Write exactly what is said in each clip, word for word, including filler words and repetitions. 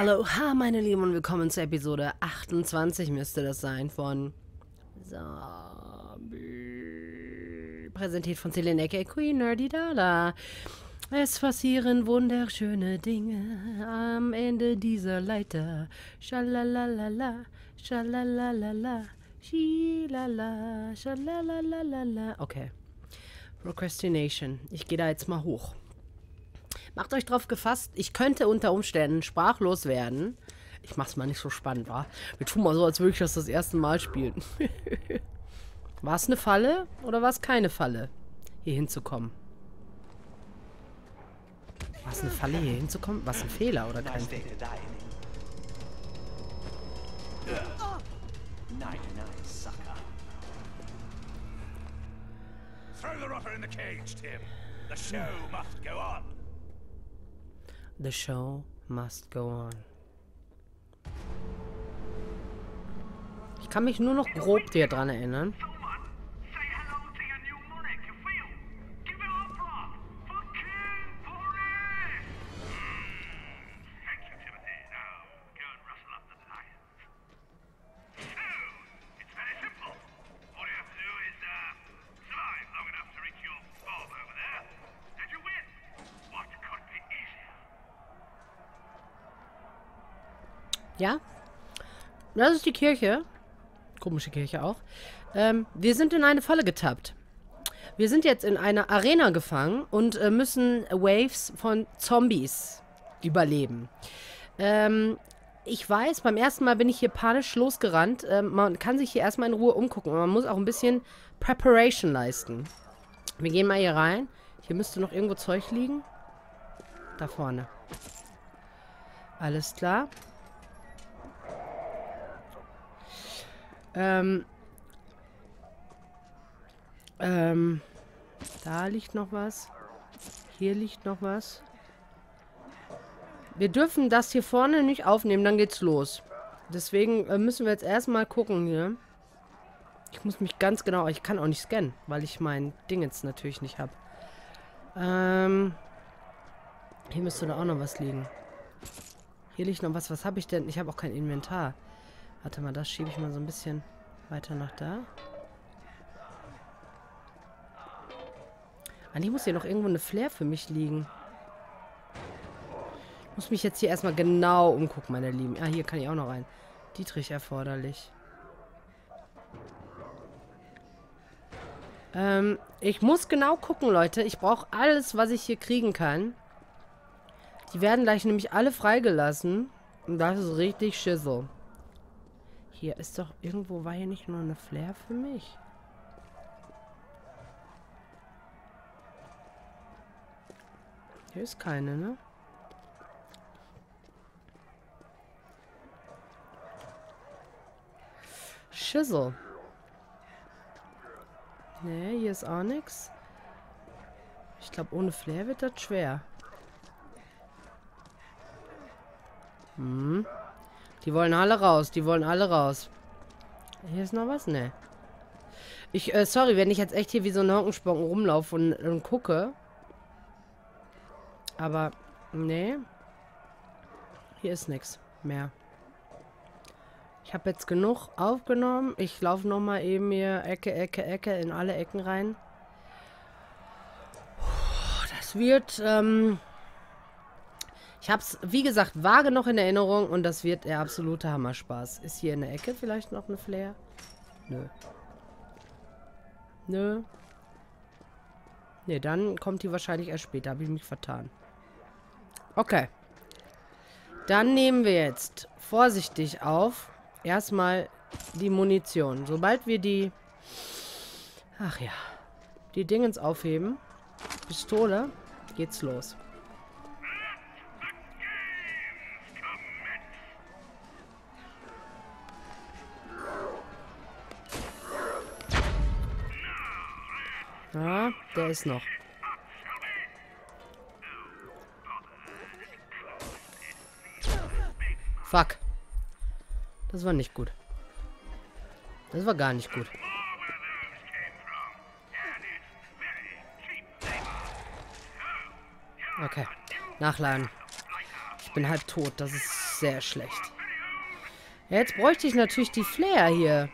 Aloha, meine Lieben, und willkommen zur Episode achtundzwanzig, müsste das sein, von Zombie. Präsentiert von Zelenek, Queen Nerdidala. Es passieren wunderschöne Dinge am Ende dieser Leiter. Schalalala, schalalala, schilala, schalalalala. Okay. Procrastination. Ich gehe da jetzt mal hoch. Macht euch drauf gefasst, ich könnte unter Umständen sprachlos werden. Ich mach's mal nicht so spannend, wa? Wir tun mal so, als würde ich das das erste Mal spielen. War's eine Falle oder war's keine Falle, hier hinzukommen? War's eine Falle, hier hinzukommen? War's ein Fehler oder kein Fehler? The show must go on. The show must go on. Ich kann mich nur noch grob dir dran erinnern. Ja, das ist die Kirche. Komische Kirche auch. Ähm, wir sind in eine Falle getappt. Wir sind jetzt in einer Arena gefangen und äh, müssen Waves von Zombies überleben. Ähm, ich weiß, beim ersten Mal bin ich hier panisch losgerannt. Ähm, man kann sich hier erstmal in Ruhe umgucken. Man muss auch ein bisschen Preparation leisten. Wir gehen mal hier rein. Hier müsste noch irgendwo Zeug liegen. Da vorne. Alles klar. Ähm, ähm, da liegt noch was. Hier liegt noch was. Wir dürfen das hier vorne nicht aufnehmen, dann geht's los. Deswegen äh, müssen wir jetzt erstmal gucken hier. Ich muss mich ganz genau... Ich kann auch nicht scannen, weil ich mein Ding jetzt natürlich nicht habe. Ähm, hier müsste da auch noch was liegen. Hier liegt noch was. Was habe ich denn? Ich habe auch kein Inventar. Warte mal, das schiebe ich mal so ein bisschen weiter nach da. Eigentlich muss hier noch irgendwo eine Flair für mich liegen. Ich muss mich jetzt hier erstmal genau umgucken, meine Lieben. Ah, hier kann ich auch noch rein. Dietrich erforderlich. Ähm, ich muss genau gucken, Leute. Ich brauche alles, was ich hier kriegen kann. Die werden gleich nämlich alle freigelassen. Und das ist richtig Schissel. Hier ist doch irgendwo, war hier nicht nur eine Flair für mich? Hier ist keine, ne? Schissel. Ne, hier ist auch nichts. Ich glaube, ohne Flair wird das schwer. Hm. Die wollen alle raus, die wollen alle raus. Hier ist noch was? Ne. Ich, äh, sorry, wenn ich jetzt echt hier wie so ein Hockenspocken rumlaufe und, und gucke. Aber, ne. Hier ist nichts mehr. Ich habe jetzt genug aufgenommen. Ich laufe nochmal eben hier Ecke, Ecke, Ecke in alle Ecken rein. Das wird, ähm... ich hab's, wie gesagt, vage noch in Erinnerung und das wird der absolute Hammerspaß. Ist hier in der Ecke vielleicht noch eine Flair? Nö. Nö. Ne, dann kommt die wahrscheinlich erst später. Habe ich mich vertan. Okay. Dann nehmen wir jetzt vorsichtig auf erstmal die Munition. Sobald wir die... Ach ja. Die Dingens aufheben. Pistole. Geht's los. Ah, der ist noch. Fuck. Das war nicht gut. Das war gar nicht gut. Okay. Nachladen. Ich bin halb tot. Das ist sehr schlecht. Ja, jetzt bräuchte ich natürlich die Flair hier.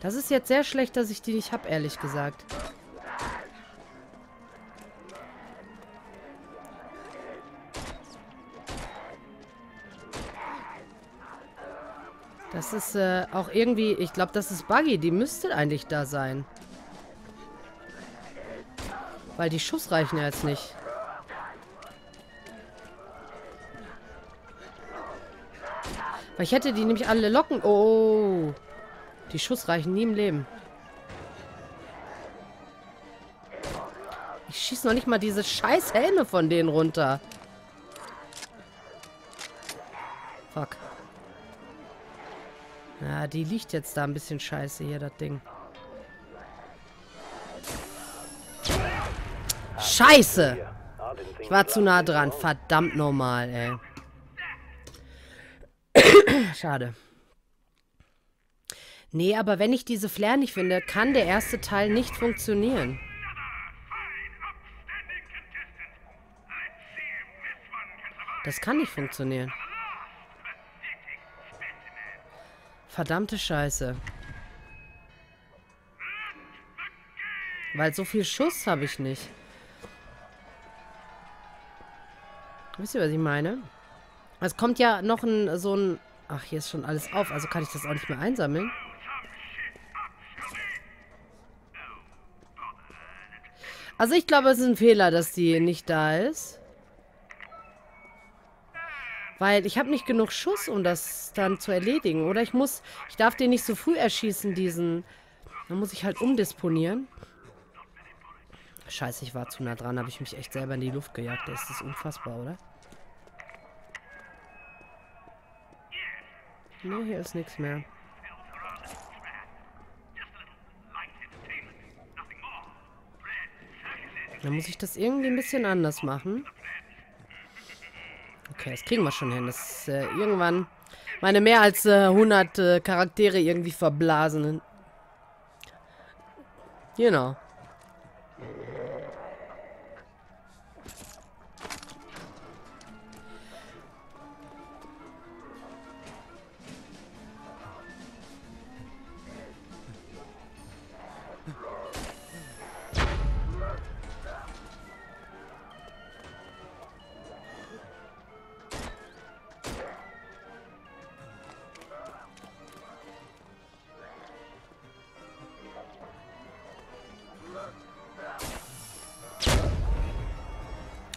Das ist jetzt sehr schlecht, dass ich die nicht habe, ehrlich gesagt. Das ist äh, auch irgendwie... Ich glaube, das ist Buggy. Die müsste eigentlich da sein. Weil die Schuss reichen ja jetzt nicht. Weil ich hätte die nämlich alle locken... Oh. Die Schuss reichen nie im Leben. Ich schieße noch nicht mal diese scheiß Helme von denen runter. Fuck. Na, ja, die liegt jetzt da ein bisschen scheiße hier, das Ding. Scheiße! Ich war zu nah dran. Verdammt normal, ey. Schade. Nee, aber wenn ich diese Flair nicht finde, kann der erste Teil nicht funktionieren. Das kann nicht funktionieren. Verdammte Scheiße. Weil so viel Schuss habe ich nicht. Wisst ihr, was ich meine? Es kommt ja noch ein, so ein... Ach, hier ist schon alles auf, also kann ich das auch nicht mehr einsammeln. Also ich glaube, es ist ein Fehler, dass die nicht da ist. Weil ich habe nicht genug Schuss, um das dann zu erledigen. Oder ich muss... Ich darf den nicht so früh erschießen, diesen... Dann muss ich halt umdisponieren. Scheiße, ich war zu nah dran. Habe ich mich echt selber in die Luft gejagt. Das ist unfassbar, oder? Ne, hier ist nichts mehr. Dann muss ich das irgendwie ein bisschen anders machen. Okay, das kriegen wir schon hin. Das äh, irgendwann meine mehr als äh, hundert äh, Charaktere irgendwie verblasen. Genau.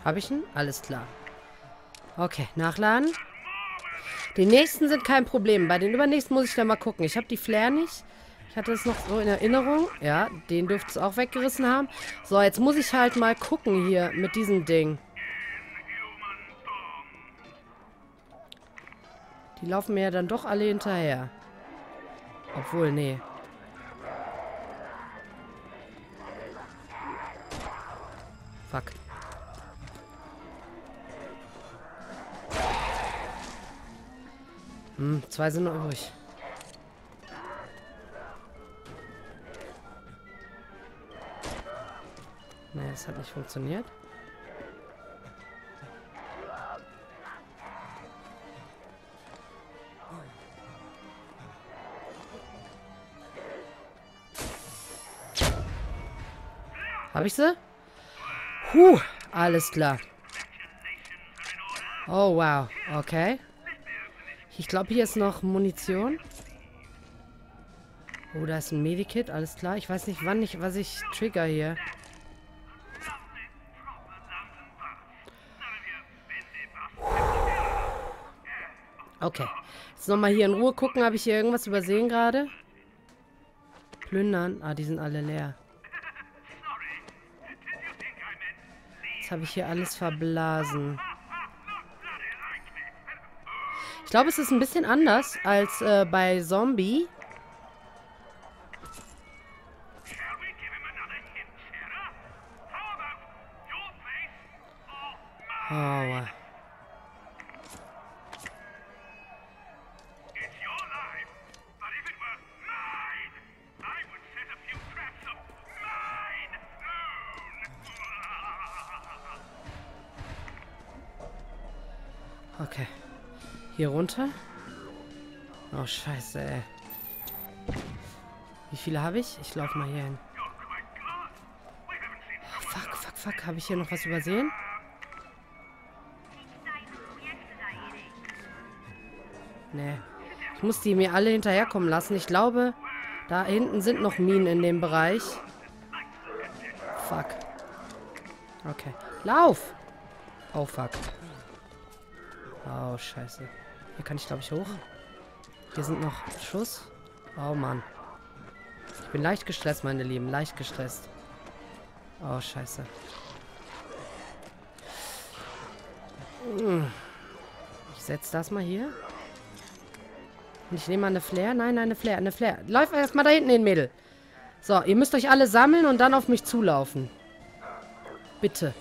Habe ich ihn? Alles klar. Okay, nachladen. Die nächsten sind kein Problem. Bei den übernächsten muss ich da mal gucken. Ich habe die Flair nicht. Ich hatte es noch so in Erinnerung. Ja, den dürfte es auch weggerissen haben. So, jetzt muss ich halt mal gucken hier mit diesem Ding. Die laufen mir ja dann doch alle hinterher. Obwohl, nee. Fuck. Hm, zwei sind noch übrig. Ne, es hat nicht funktioniert. Hab ich sie? Huh, alles klar. Oh, wow. Okay. Ich glaube, hier ist noch Munition. Oh, da ist ein Medikit, alles klar. Ich weiß nicht, wann ich, was ich trigger hier. Okay. Jetzt nochmal hier in Ruhe gucken. Habe ich hier irgendwas übersehen gerade? Plündern. Ah, die sind alle leer. Jetzt habe ich hier alles verblasen. Ich glaube, es ist ein bisschen anders als äh, bei Zombie. Aua. Okay. Hier runter. Oh, scheiße, ey. Wie viele habe ich? Ich laufe mal hier hin. Fuck, fuck, fuck. Habe ich hier noch was übersehen? Nee. Ich muss die mir alle hinterherkommen lassen. Ich glaube, da hinten sind noch Minen in dem Bereich. Fuck. Okay. Lauf! Oh, fuck. Oh, scheiße. Hier kann ich, glaube ich, hoch. Hier sind noch Schuss. Oh, Mann. Ich bin leicht gestresst, meine Lieben. Leicht gestresst. Oh, scheiße. Ich setze das mal hier. Und ich nehme mal eine Flare. Nein, nein, eine Flare, eine Flare. Läuft erstmal da hinten hin, Mädel. So, ihr müsst euch alle sammeln und dann auf mich zulaufen. Bitte.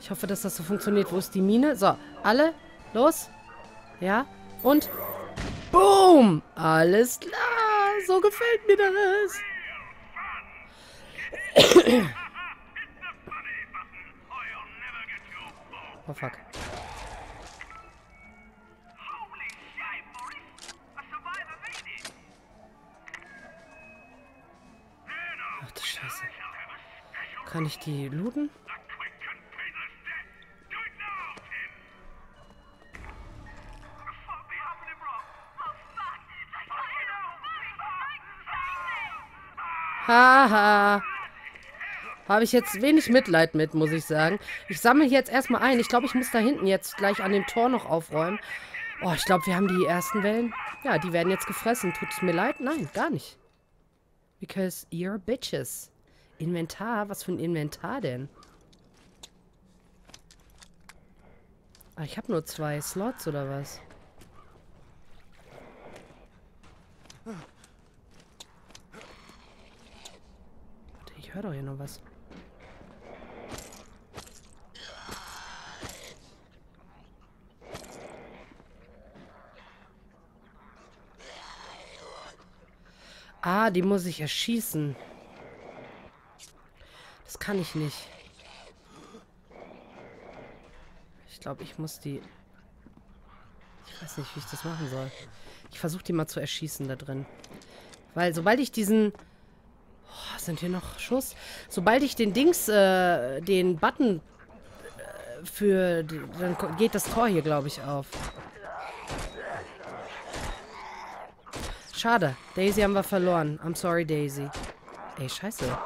Ich hoffe, dass das so funktioniert. Wo ist die Mine? So, alle. Los. Ja. Und. Boom. Alles klar. So gefällt mir das. Oh, fuck. Ach du Scheiße. Kann ich die looten? Haha. Habe ich jetzt wenig Mitleid mit, muss ich sagen. Ich sammle hier jetzt erstmal ein. Ich glaube, ich muss da hinten jetzt gleich an dem Tor noch aufräumen. Oh, ich glaube, wir haben die ersten Wellen. Ja, die werden jetzt gefressen. Tut es mir leid? Nein, gar nicht. Because you're bitches. Inventar? Was für ein Inventar denn? Ah, ich habe nur zwei Slots, oder was? Oh. Ich höre doch hier noch was. Ah, die muss ich erschießen. Das kann ich nicht. Ich glaube, ich muss die... Ich weiß nicht, wie ich das machen soll. Ich versuche die mal zu erschießen da drin. Weil sobald ich diesen... Oh, sind hier noch Schuss? Sobald ich den Dings, äh, den Button äh, für... Dann geht das Tor hier, glaube ich, auf. Schade. Daisy haben wir verloren. I'm sorry, Daisy. Ey, scheiße.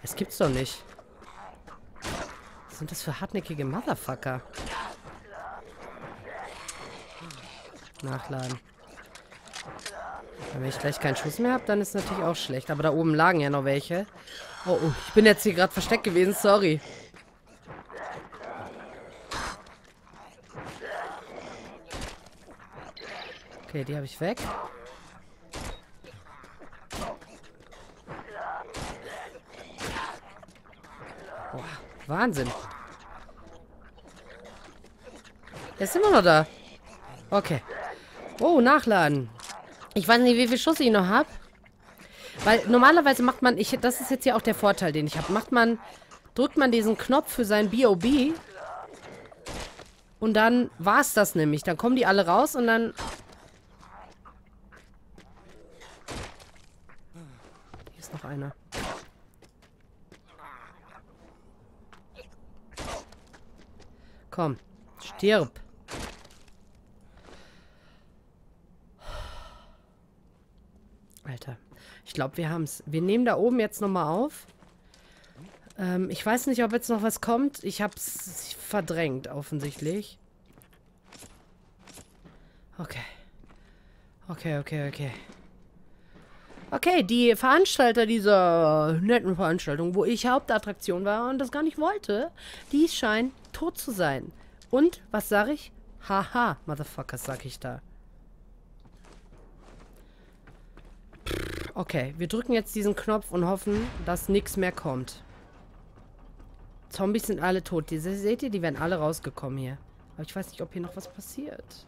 Das gibt's doch nicht. Was sind das für hartnäckige Motherfucker? Nachladen. Wenn ich gleich keinen Schuss mehr habe, dann ist natürlich auch schlecht. Aber da oben lagen ja noch welche. Oh, oh, ich bin jetzt hier gerade versteckt gewesen, sorry. Okay, die habe ich weg. Wahnsinn. Er ist immer noch da. Okay. Oh, nachladen. Ich weiß nicht, wie viel Schuss ich noch habe. Weil normalerweise macht man... Ich, das ist jetzt hier auch der Vorteil, den ich habe. Macht man... Drückt man diesen Knopf für sein B O B. Und dann war es das nämlich. Dann kommen die alle raus und dann... Hier ist noch einer. Komm, stirb. Alter, ich glaube, wir haben es. Wir nehmen da oben jetzt nochmal auf. Ähm, ich weiß nicht, ob jetzt noch was kommt. Ich habe es verdrängt, offensichtlich. Okay. Okay, okay, okay. Okay, die Veranstalter dieser netten Veranstaltung, wo ich Hauptattraktion war und das gar nicht wollte, die scheinen tot zu sein. Und, was sage ich? Haha, Motherfucker, sag ich da. Okay, wir drücken jetzt diesen Knopf und hoffen, dass nichts mehr kommt. Zombies sind alle tot. Die, seht ihr, die werden alle rausgekommen hier. Aber ich weiß nicht, ob hier noch was passiert.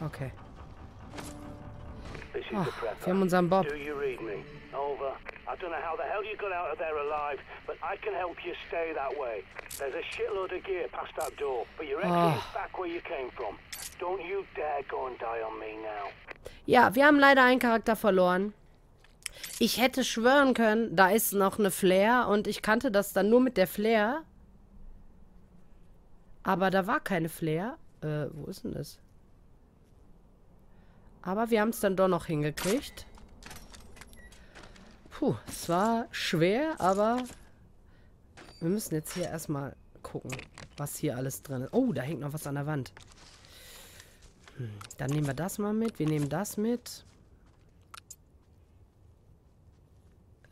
Okay. Oh, wir haben unseren Bob. I don't know how the hell you got out of there alive, but I can help you stay that way. There's a shitload of gear past that door, but you're actually back where you came from. Don't you dare go and die on me now. Ja, wir haben leider einen Charakter verloren. Ich hätte schwören können, da ist noch eine Flare und ich kannte das dann nur mit der Flare. Aber da war keine Flare. Äh, wo ist denn das? Aber wir haben es dann doch noch hingekriegt. Puh, es war schwer, aber wir müssen jetzt hier erstmal gucken, was hier alles drin ist. Oh, da hängt noch was an der Wand. Hm, dann nehmen wir das mal mit. Wir nehmen das mit.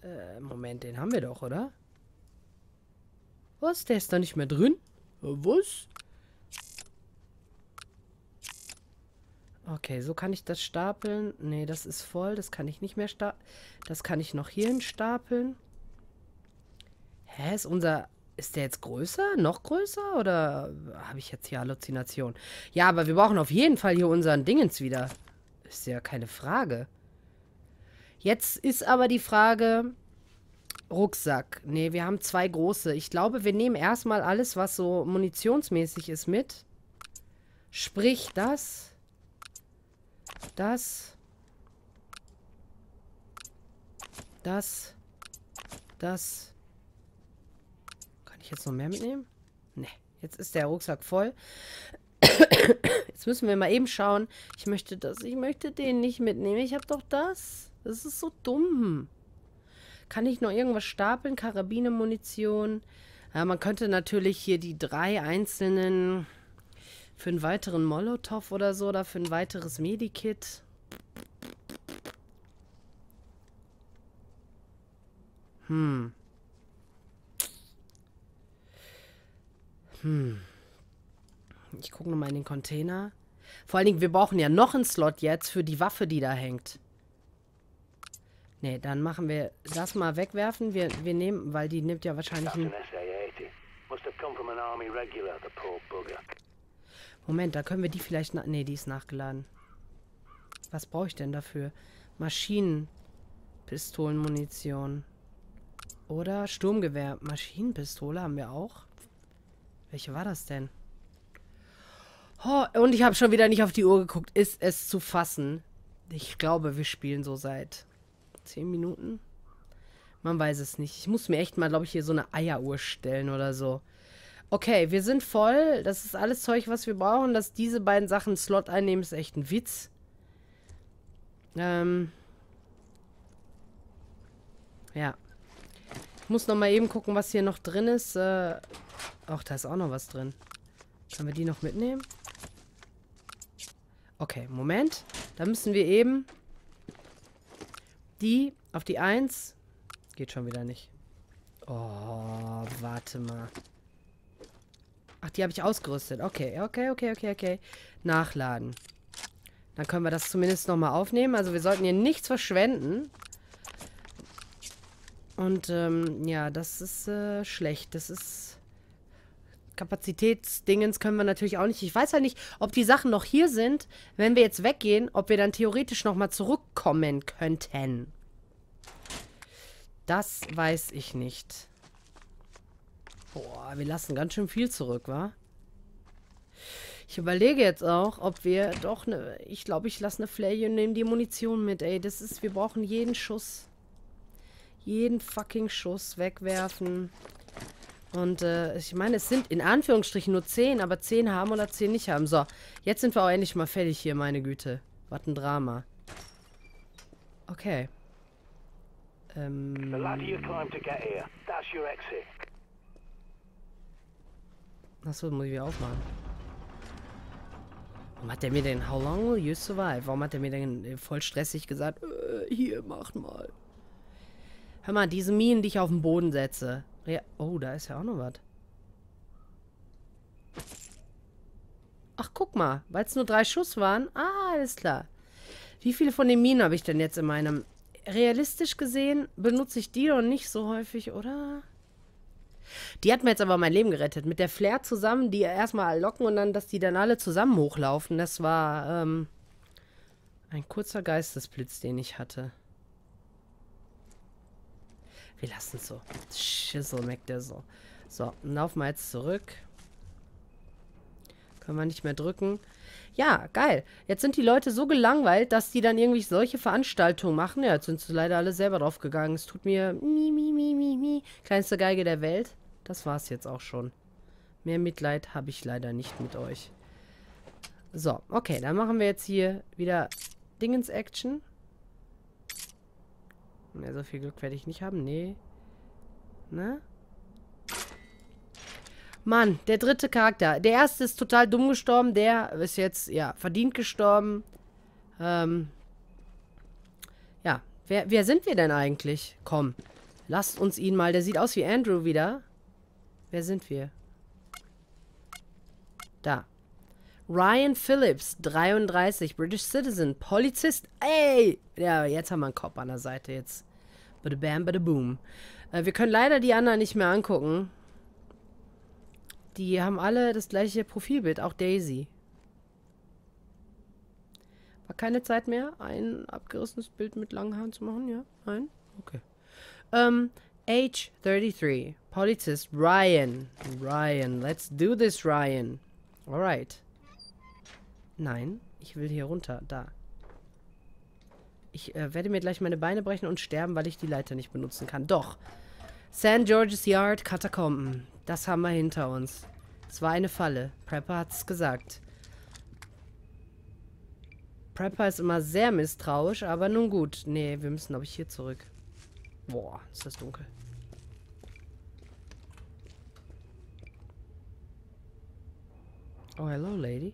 Äh, Moment, den haben wir doch, oder? Was? Der ist da nicht mehr drin? Was? Okay, so kann ich das stapeln. Nee, das ist voll. Das kann ich nicht mehr stapeln. Das kann ich noch hierhin stapeln. Hä, ist unser... Ist der jetzt größer? Noch größer? Oder habe ich jetzt hier Halluzinationen? Ja, aber wir brauchen auf jeden Fall hier unseren Dingens wieder. Ist ja keine Frage. Jetzt ist aber die Frage... Rucksack. Nee, wir haben zwei große. Ich glaube, wir nehmen erstmal alles, was so munitionsmäßig ist, mit. Sprich, das... Das. Das. Das. Kann ich jetzt noch mehr mitnehmen? Ne. Jetzt ist der Rucksack voll. Jetzt müssen wir mal eben schauen. Ich möchte das. Ich möchte den nicht mitnehmen. Ich habe doch das. Das ist so dumm. Kann ich noch irgendwas stapeln? Karabiner, Munition. Ja, man könnte natürlich hier die drei einzelnen... Für einen weiteren Molotow oder so, oder für ein weiteres Medikit. Hm. Hm. Ich gucke nochmal in den Container. Vor allen Dingen, wir brauchen ja noch einen Slot jetzt für die Waffe, die da hängt. Ne, dann machen wir das mal wegwerfen. Wir, wir nehmen, weil die nimmt ja wahrscheinlich einen... Moment, da können wir die vielleicht... Ne, die ist nachgeladen. Was brauche ich denn dafür? Maschinen. Pistolenmunition. Oder Sturmgewehr. Maschinenpistole haben wir auch. Welche war das denn? Oh, und ich habe schon wieder nicht auf die Uhr geguckt. Ist es zu fassen? Ich glaube, wir spielen so seit zehn Minuten. Man weiß es nicht. Ich muss mir echt mal, glaube ich, hier so eine Eieruhr stellen oder so. Okay, wir sind voll. Das ist alles Zeug, was wir brauchen. Dass diese beiden Sachen Slot einnehmen, ist echt ein Witz. Ähm. Ja. Ich muss nochmal eben gucken, was hier noch drin ist. Äh. Ach, da ist auch noch was drin. Können wir die noch mitnehmen? Okay, Moment. Da müssen wir eben die auf die eins. Geht schon wieder nicht. Oh, warte mal. Ach, die habe ich ausgerüstet. Okay, okay, okay, okay, okay. Nachladen. Dann können wir das zumindest nochmal aufnehmen. Also wir sollten hier nichts verschwenden. Und, ähm, ja, das ist, äh, schlecht. Das ist... Kapazitätsdingens können wir natürlich auch nicht. Ich weiß halt nicht, ob die Sachen noch hier sind. Wenn wir jetzt weggehen, ob wir dann theoretisch nochmal zurückkommen könnten. Das weiß ich nicht. Boah, wir lassen ganz schön viel zurück, wa? Ich überlege jetzt auch, ob wir doch eine... Ich glaube, ich lasse eine Flare und nehme die Munition mit, ey. Das ist... Wir brauchen jeden Schuss. Jeden fucking Schuss wegwerfen. Und, äh, ich meine, es sind in Anführungsstrichen nur zehn, aber zehn haben oder zehn nicht haben. So, jetzt sind wir auch endlich mal fertig hier, meine Güte. Was ein Drama. Okay. Ähm... The ladder you climbed to get here. That's your exit. Achso, muss ich wieder aufmachen. Warum hat der mir denn How long will you survive? Warum hat der mir denn voll stressig gesagt, äh, hier, mach mal. Hör mal, diese Minen, die ich auf den Boden setze. Ja, oh, da ist ja auch noch was. Ach, guck mal. Weil es nur drei Schuss waren. Ah, alles klar. Wie viele von den Minen habe ich denn jetzt in meinem... Realistisch gesehen benutze ich die doch nicht so häufig, oder? Die hat mir jetzt aber mein Leben gerettet. Mit der Flair zusammen, die erstmal locken und dann, dass die dann alle zusammen hochlaufen. Das war ähm, ein kurzer Geistesblitz, den ich hatte. Wir lassen es so. Schissel, merkt der so. So, laufen wir jetzt zurück. Können wir nicht mehr drücken. Ja, geil. Jetzt sind die Leute so gelangweilt, dass die dann irgendwie solche Veranstaltungen machen. Ja, jetzt sind sie leider alle selber draufgegangen. Es tut mir mi, mi, mi, mi, mi. Kleinste Geige der Welt. Das war's jetzt auch schon. Mehr Mitleid habe ich leider nicht mit euch. So, okay. Dann machen wir jetzt hier wieder Dingens-Action. Ja, so viel Glück werde ich nicht haben. Nee. Ne? Mann, der dritte Charakter. Der erste ist total dumm gestorben. Der ist jetzt, ja, verdient gestorben. Ähm. Ja. Wer, wer sind wir denn eigentlich? Komm. Lasst uns ihn mal. Der sieht aus wie Andrew wieder. Wer sind wir? Da. Ryan Phillips, dreiunddreißig. British Citizen. Polizist. Ey! Ja, jetzt haben wir einen Cop an der Seite. Jetzt. Bada bam, bada boom. Äh, wir können leider die anderen nicht mehr angucken. Die haben alle das gleiche Profilbild, auch Daisy. War keine Zeit mehr, ein abgerissenes Bild mit langen Haaren zu machen, ja? Nein? Okay. Ähm, age dreiunddreißig. Polizist Ryan. Ryan, let's do this, Ryan. Alright. Nein, ich will hier runter, da. Ich äh, werde mir gleich meine Beine brechen und sterben, weil ich die Leiter nicht benutzen kann. Doch. Sankt George's Yard, Katakomben. Das haben wir hinter uns. Es war eine Falle. Prepper hat's gesagt. Prepper ist immer sehr misstrauisch, aber nun gut. Nee, wir müssen, glaube ich, hier zurück. Boah, ist das dunkel. Oh, hello, lady.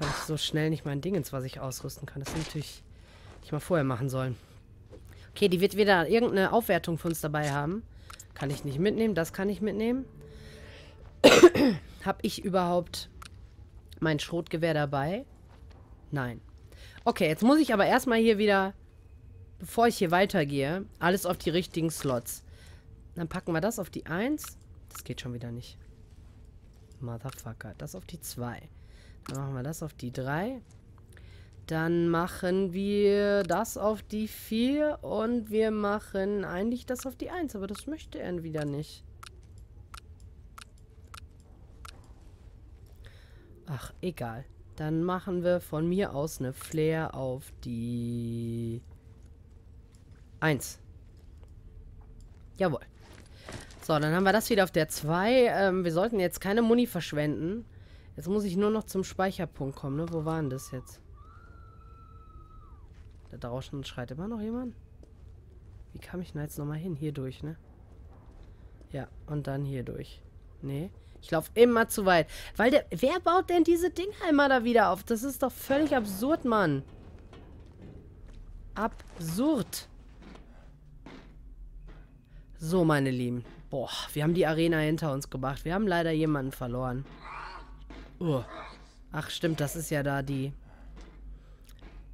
Habe ich so schnell nicht mein Ding ins, was ich ausrüsten kann. Das hätte ich natürlich nicht mal vorher machen sollen. Okay, die wird wieder irgendeine Aufwertung für uns dabei haben. Kann ich nicht mitnehmen, das kann ich mitnehmen. Habe ich überhaupt mein Schrotgewehr dabei? Nein. Okay, jetzt muss ich aber erstmal hier wieder, bevor ich hier weitergehe, alles auf die richtigen Slots. Dann packen wir das auf die eins. Das geht schon wieder nicht. Motherfucker. Das auf die zwei. Dann machen wir das auf die drei. Dann machen wir das auf die vier. Und wir machen eigentlich das auf die eins. Aber das möchte er wieder nicht. Ach, egal. Dann machen wir von mir aus eine Flair auf die eins. Jawohl. So, dann haben wir das wieder auf der zwei. Ähm, wir sollten jetzt keine Muni verschwenden. Jetzt muss ich nur noch zum Speicherpunkt kommen, ne? Wo war denn das jetzt? Da draußen schreit immer noch jemand. Wie kam ich denn jetzt nochmal hin? Hier durch, ne? Ja, und dann hier durch. Nee, ich laufe immer zu weit. Weil der... Wer baut denn diese Dinger immer da wieder auf? Das ist doch völlig absurd, Mann. Absurd. So, meine Lieben. Boah, wir haben die Arena hinter uns gebracht. Wir haben leider jemanden verloren. Oh. Ach stimmt, das ist ja da die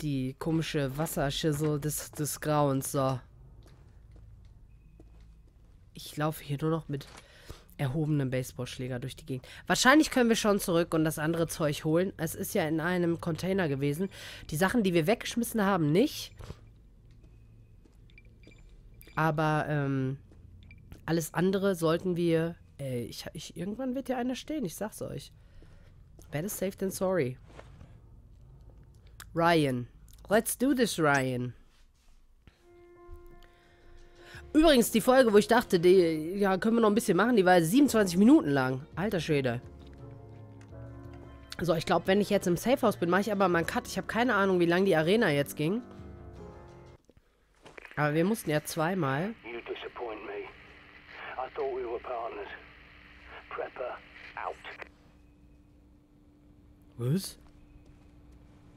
die komische Wasserschüssel des, des Grauens. So. Ich laufe hier nur noch mit erhobenem Baseballschläger durch die Gegend. Wahrscheinlich können wir schon zurück und das andere Zeug holen. Es ist ja in einem Container gewesen. Die Sachen, die wir weggeschmissen haben, nicht. Aber ähm, alles andere sollten wir... Ey, ich, ich, irgendwann wird ja einer stehen, ich sag's euch. Better safe than sorry. Ryan. Let's do this, Ryan. Übrigens, die Folge, wo ich dachte, die ja, können wir noch ein bisschen machen, die war siebenundzwanzig Minuten lang. Alter Schwede. So, ich glaube, wenn ich jetzt im Safehouse bin, mache ich aber mal einen Cut. Ich habe keine Ahnung, wie lange die Arena jetzt ging. Aber wir mussten ja zweimal. You disappoint me. I thought we were partners. Prepper out. Was?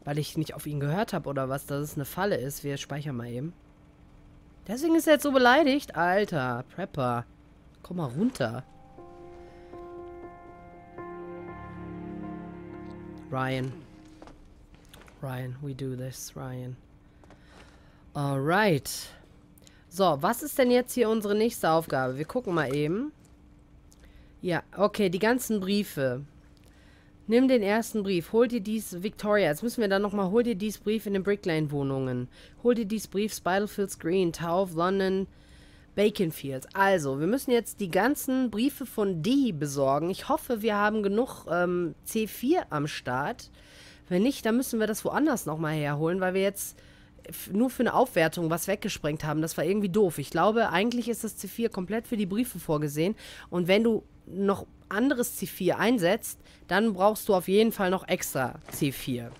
Weil ich nicht auf ihn gehört habe oder was, dass es eine Falle ist. Wir speichern mal eben. Deswegen ist er jetzt so beleidigt. Alter, Prepper. Komm mal runter. Ryan. Ryan, we do this, Ryan. Alright. So, was ist denn jetzt hier unsere nächste Aufgabe? Wir gucken mal eben. Ja, okay, die ganzen Briefe. Nimm den ersten Brief. Hol dir dies, Victoria. Jetzt müssen wir dann nochmal, hol dir dies Brief in den Brick Lane Wohnungen. Hol dir dies Brief, Spidalfields Green, Tower of London, Baconfields. Also, wir müssen jetzt die ganzen Briefe von D besorgen. Ich hoffe, wir haben genug ähm, C vier am Start. Wenn nicht, dann müssen wir das woanders nochmal herholen, weil wir jetzt nur für eine Aufwertung was weggesprengt haben. Das war irgendwie doof. Ich glaube, eigentlich ist das C vier komplett für die Briefe vorgesehen. Und wenn du noch anderes C vier einsetzt, dann brauchst du auf jeden Fall noch extra C vier.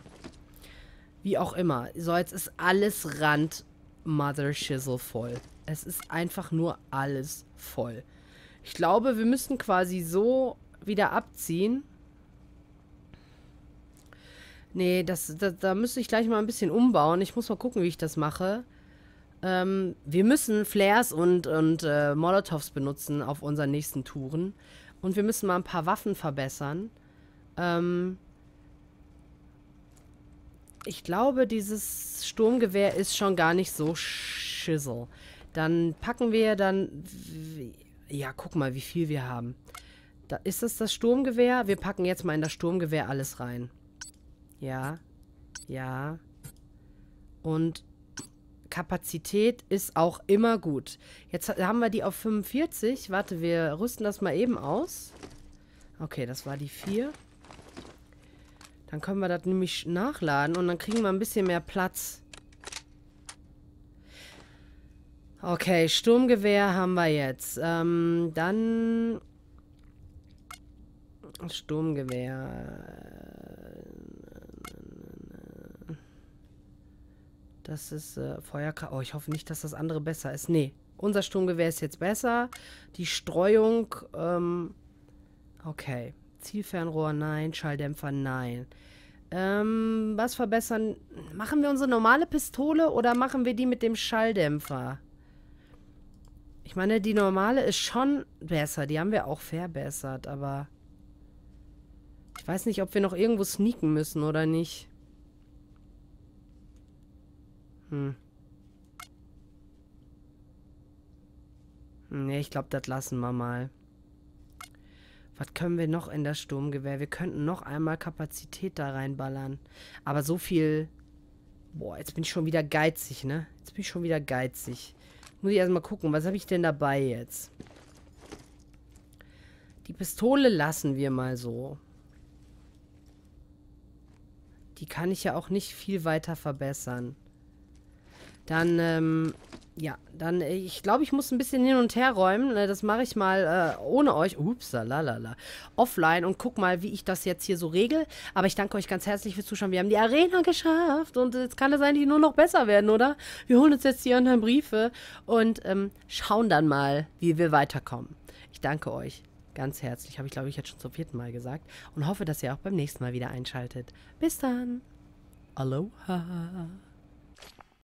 Wie auch immer. So, jetzt ist alles Rand Mother Shizzle voll. Es ist einfach nur alles voll. Ich glaube, wir müssen quasi so wieder abziehen. Nee, das, da, da müsste ich gleich mal ein bisschen umbauen. Ich muss mal gucken, wie ich das mache. Ähm, wir müssen Flares und, und äh, Molotows benutzen auf unseren nächsten Touren. Und wir müssen mal ein paar Waffen verbessern. Ähm, ich glaube, dieses Sturmgewehr ist schon gar nicht so schissel. Dann packen wir dann... Ja, guck mal, wie viel wir haben. Da, ist das das Sturmgewehr? Wir packen jetzt mal in das Sturmgewehr alles rein. Ja. Ja. Und... Kapazität ist auch immer gut. Jetzt haben wir die auf fünfundvierzig. Warte, wir rüsten das mal eben aus. Okay, das war die vier. Dann können wir das nämlich nachladen und dann kriegen wir ein bisschen mehr Platz. Okay, Sturmgewehr haben wir jetzt. Ähm, dann... Sturmgewehr... Das ist äh, Feuerkraft. Oh, ich hoffe nicht, dass das andere besser ist. Nee, unser Sturmgewehr ist jetzt besser. Die Streuung, ähm, okay. Zielfernrohr, nein. Schalldämpfer, nein. Ähm, was verbessern? Machen wir unsere normale Pistole oder machen wir die mit dem Schalldämpfer? Ich meine, die normale ist schon besser. Die haben wir auch verbessert, aber... Ich weiß nicht, ob wir noch irgendwo sneaken müssen oder nicht. Hm. Ne, ich glaube, das lassen wir mal. Was können wir noch in das Sturmgewehr? Wir könnten noch einmal Kapazität da reinballern. Aber so viel... Boah, jetzt bin ich schon wieder geizig, ne? Jetzt bin ich schon wieder geizig. Muss ich erstmal gucken, was habe ich denn dabei jetzt? Die Pistole lassen wir mal so. Die kann ich ja auch nicht viel weiter verbessern. Dann, ähm, ja, dann, ich glaube, ich muss ein bisschen hin und her räumen. Das mache ich mal äh, ohne euch. Ups, lalala. Offline und guck mal, wie ich das jetzt hier so regel. Aber ich danke euch ganz herzlich fürs Zuschauen. Wir haben die Arena geschafft und jetzt kann es eigentlich nur noch besser werden, oder? Wir holen uns jetzt die anderen Briefe und ähm, schauen dann mal, wie wir weiterkommen. Ich danke euch ganz herzlich. Habe ich, glaube ich, jetzt schon zum vierten Mal gesagt. Und hoffe, dass ihr auch beim nächsten Mal wieder einschaltet. Bis dann. Aloha.